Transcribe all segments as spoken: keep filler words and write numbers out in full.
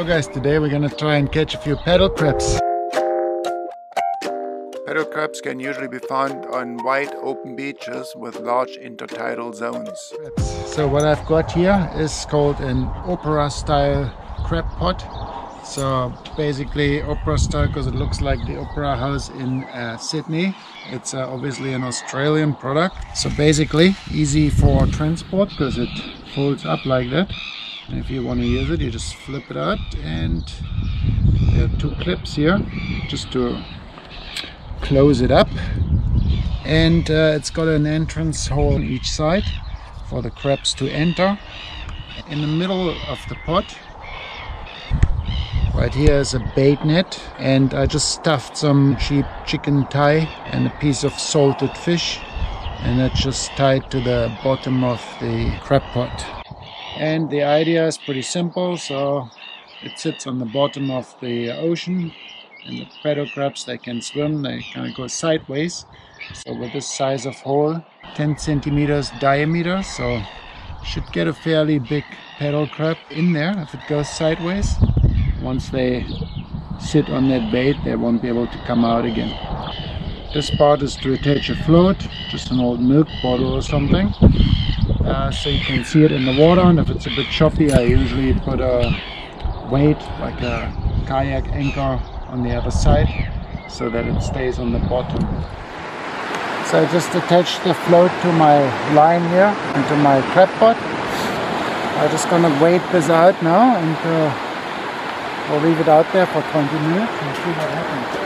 So guys, today we're gonna try and catch a few paddle crabs. Paddle crabs can usually be found on wide open beaches with large intertidal zones. So what I've got here is called an opera style crab pot. So basically opera style because it looks like the opera house in uh, Sydney. It's uh, obviously an Australian product. So basically easy for transport because it folds up like that. And if you want to use it, you just flip it out, and there are two clips here just to close it up, and uh, it's got an entrance hole on each side for the crabs to enter. In the middle of the pot right here is a bait net, and I just stuffed some cheap chicken thigh and a piece of salted fish, and that's just tied to the bottom of the crab pot. And the idea is pretty simple. So it sits on the bottom of the ocean, and the paddle crabs, they can swim, they kind of go sideways. So with this size of hole, ten centimeters diameter, so should get a fairly big paddle crab in there if it goes sideways. Once they sit on that bait, they won't be able to come out again. This part is to attach a float, just an old milk bottle or something, uh, so you can see it in the water. And if it's a bit choppy, I usually put a weight like a kayak anchor on the other side so that it stays on the bottom. So I just attached the float to my line here and to my crab pot. I'm just gonna wait this out now, and uh, we'll leave it out there for twenty minutes and see what happens.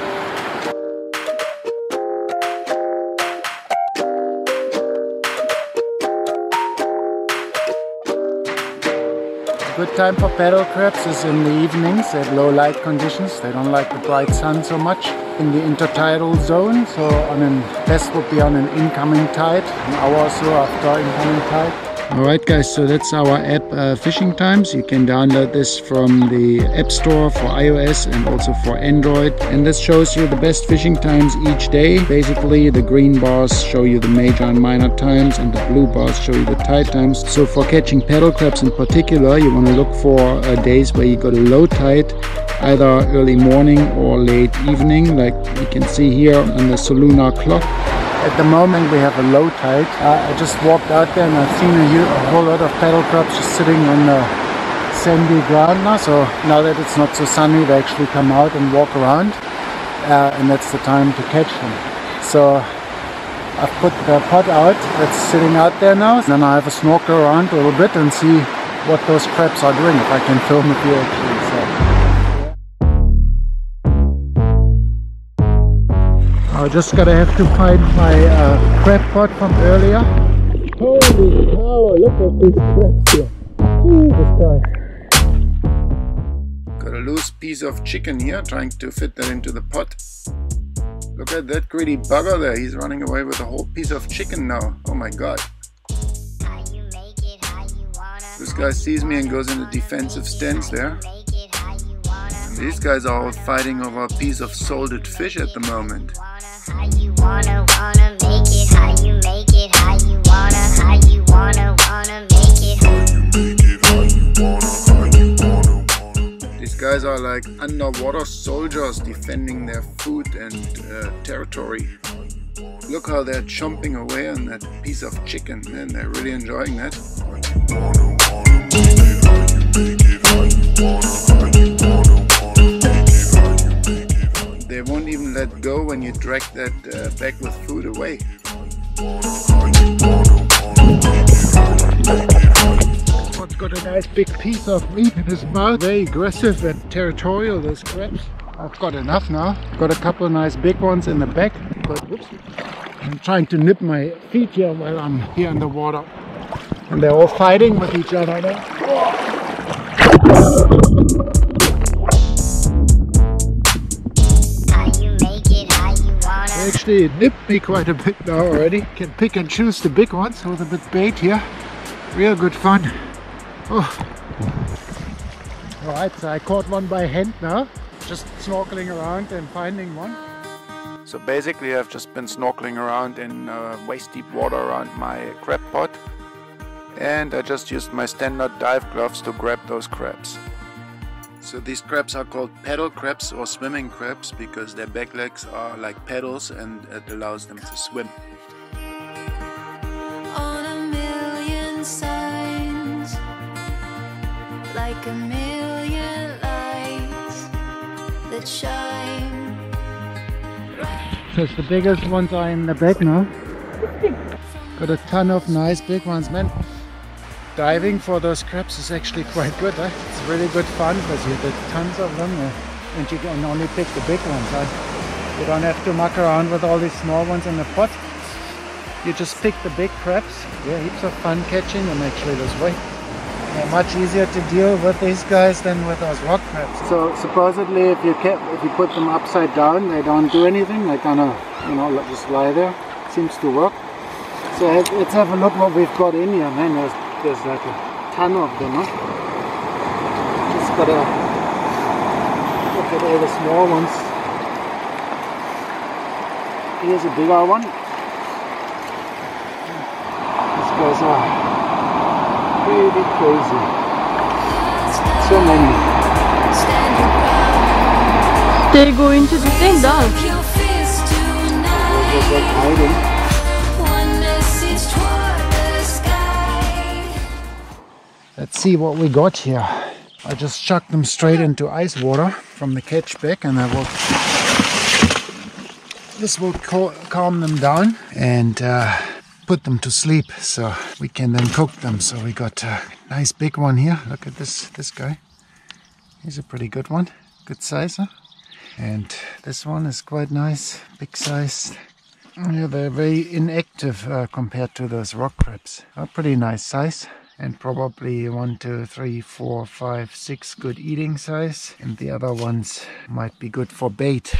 Good time for paddle crabs is in the evenings at low light conditions. They don't like the bright sun so much. In the intertidal zone, so on an best would be on an incoming tide, an hour or so after incoming tide. Alright guys, so that's our app uh, Fishing Times. You can download this from the App Store for iOS and also for Android. And this shows you the best fishing times each day. Basically the green bars show you the major and minor times, and the blue bars show you the tide times. So for catching paddle crabs in particular, you want to look for uh, days where you got a low tide, either early morning or late evening, like you can see here on the Solunar clock. At the moment we have a low tide. Uh, I just walked out there and I've seen a, a whole lot of paddle crabs just sitting on the sandy ground now. So now that it's not so sunny, they actually come out and walk around, uh, and that's the time to catch them. So I've put the pot out that's sitting out there now, and then I have a snorkel around a little bit and see what those crabs are doing, if I can film it here actually. So. I just gotta have to find my uh, crab pot from earlier. Holy cow, look at these crabs here. Jesus Christ. Got a loose piece of chicken here, trying to fit that into the pot. Look at that greedy bugger there, he's running away with a whole piece of chicken now. Oh my god. This guy sees me and goes into defensive stance there. And these guys are all fighting over a piece of salted fish at the moment. How you wanna, wanna make it, how you make it, how you wanna, how you wanna, wanna make it, how you make it, how you wanna, how you wanna, wanna. These guys are like underwater soldiers defending their food and uh, territory. Look how they're chomping away on that piece of chicken, man, they're really enjoying that. How you wanna, wanna make it, how you make it, how you wanna, how you wanna. They won't even let go when you drag that uh, bag with food away. One's got a nice big piece of meat in his mouth. Very aggressive and territorial, those crabs. I've got enough now. Got a couple of nice big ones in the back. But whoops, I'm trying to nip my feet here while I'm here in the water. And they're all fighting with each other now. Actually, it nipped me quite a bit now already. Can pick and choose the big ones with a bit bait here. Real good fun. Oh. Alright, so I caught one by hand now. Just snorkeling around and finding one. So basically I've just been snorkeling around in uh, waist deep water around my crab pot. And I just used my standard dive gloves to grab those crabs. So these crabs are called pedal crabs or swimming crabs because their back legs are like pedals and it allows them to swim. On a million signs, like a million lights that shine. Because the biggest ones are in the back now. Got a ton of nice big ones, man. Diving for those crabs is actually quite good, eh? It's really good fun because you get tons of them eh? and you can only pick the big ones. Eh? You don't have to muck around with all these small ones in the pot. You just pick the big crabs. Yeah, heaps of fun catching them actually this way. They're much easier to deal with these guys than with those rock crabs. So supposedly if you kept, if you put them upside down, they don't do anything. They kind of, you know, just lie there. Seems to work. So let's have a look what we've got in here, man. There's There's like a ton of them, huh? Just gotta look at all the small ones. Here's a bigger one. This goes on. Pretty crazy. So many. They go into the thing down. They're just like hiding. Let's see what we got here. I just chucked them straight into ice water from the catch back and I will, this will calm them down and uh, put them to sleep so we can then cook them. So we got a nice big one here. Look at this, this guy. He's a pretty good one, good size, huh? And this one is quite nice, big size. Yeah, they're very inactive uh, compared to those rock crabs. A pretty nice size. And probably one, two, three, four, five, six good eating size, and the other ones might be good for bait.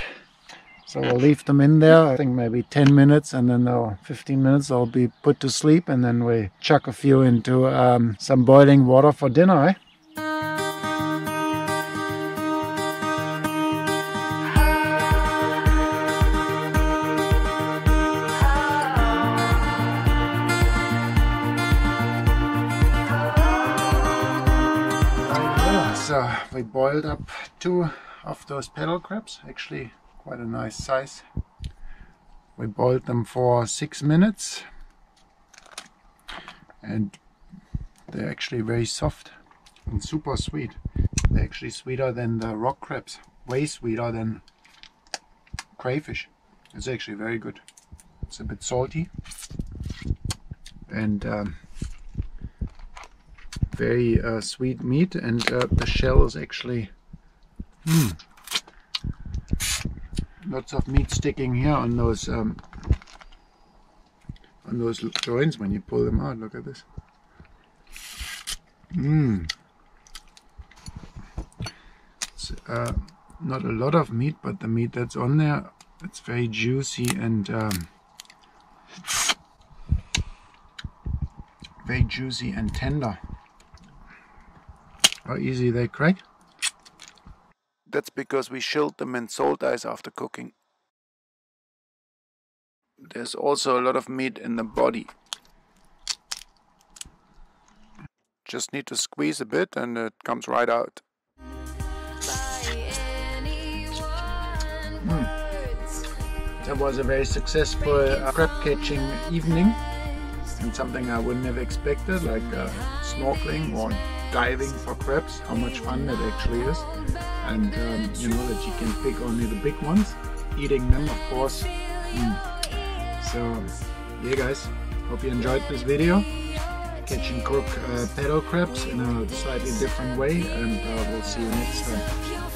So we'll leave them in there, I think maybe ten minutes, and then they'll, fifteen minutes they'll be put to sleep, and then we chuck a few into um, some boiling water for dinner, eh? So we boiled up two of those pedal crabs, actually quite a nice size. We boiled them for six minutes and they're actually very soft and super sweet. They're actually sweeter than the rock crabs, way sweeter than crayfish. It's actually very good. It's a bit salty and um, very uh, sweet meat, and uh, the shell is actually mm, lots of meat sticking here on those um, on those joints when you pull them out. Look at this. Mmm. Uh, not a lot of meat, but the meat that's on there, it's very juicy and um, very juicy and tender. How easy they crack? That's because we chilled them in salt ice after cooking. There's also a lot of meat in the body. Just need to squeeze a bit and it comes right out. Mm. That was a very successful uh, crab catching evening. And something I wouldn't have expected, like uh, snorkeling or diving for crabs, how much fun that actually is. And um, you know that you can pick only the big ones, eating them of course. Mm. So yeah guys, hope you enjoyed this video. Catch and cook uh, pedal crabs in a slightly different way, and uh, we'll see you next time.